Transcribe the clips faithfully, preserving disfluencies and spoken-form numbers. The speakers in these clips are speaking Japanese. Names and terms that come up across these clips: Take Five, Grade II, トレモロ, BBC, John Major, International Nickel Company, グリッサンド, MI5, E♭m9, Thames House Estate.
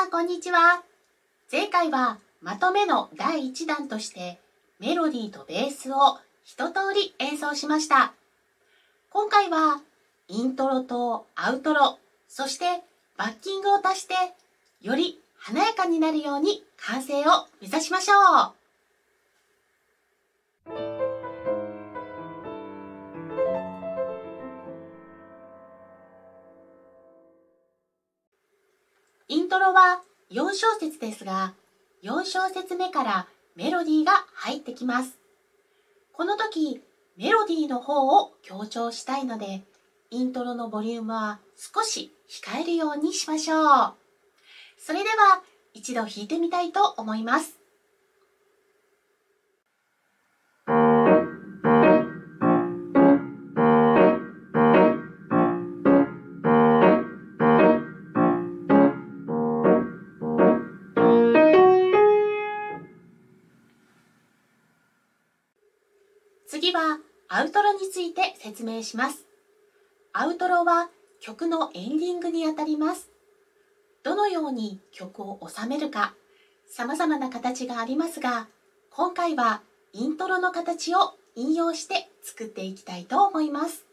さんこんにちは。前回はまとめのだいいちだんとしてメロディーとベースを一通り演奏しました。今回はイントロとアウトロ、そしてバッキングを足してより華やかになるように完成を目指しましょう。イントロはよんしょうせつですが、よんしょうせつめからメロディーが入ってきます。この時、メロディーの方を強調したいので、イントロのボリュームは少し控えるようにしましょう。それでは一度弾いてみたいと思います。次はアウトロについて説明します。アウトロは曲のエンディングにあたります。どのように曲を収めるか、様々な形がありますが、今回はイントロの形を引用して作っていきたいと思います。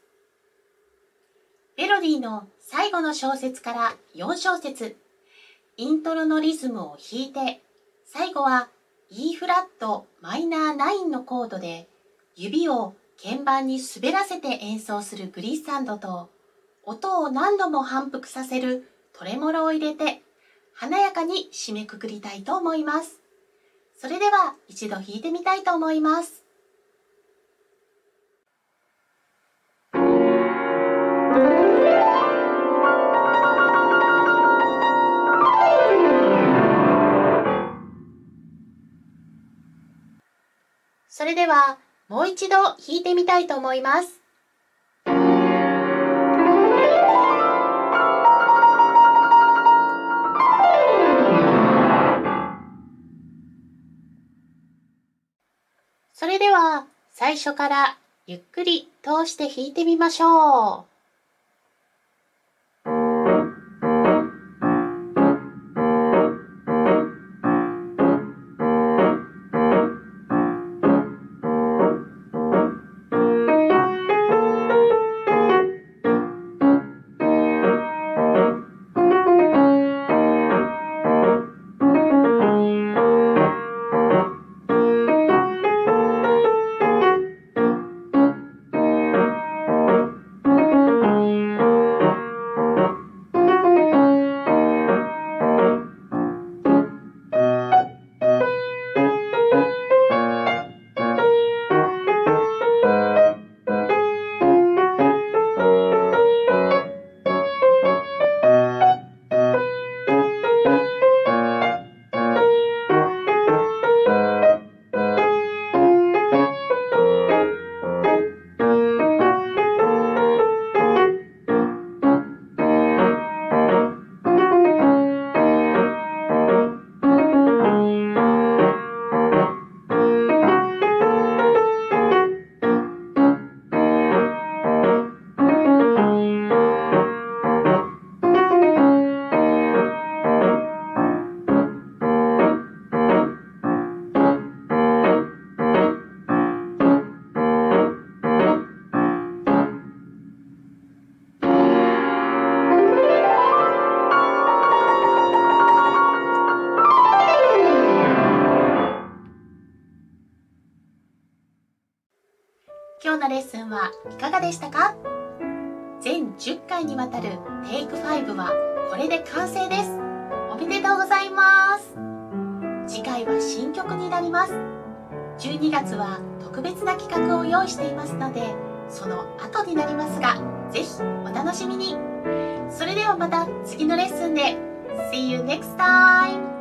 メロディーの最後の小節からよんしょうせつ、イントロのリズムを弾いて、最後は イーフラットマイナーナインのコードで、指を鍵盤に滑らせて演奏するグリッサンドと、音を何度も反復させるトレモロを入れて、華やかに締めくくりたいと思います。それでは一度弾いてみたいと思います。それでは、もう一度弾いてみたいと思います。それでは最初からゆっくり通して弾いてみましょう。今日のレッスンはいかがでしたか？全じゅっかいにわたるテイクファイブはこれで完成です。おめでとうございます。次回は新曲になります。じゅうにがつは特別な企画を用意していますので、その後になりますが、ぜひお楽しみに。それではまた次のレッスンで。See you next time!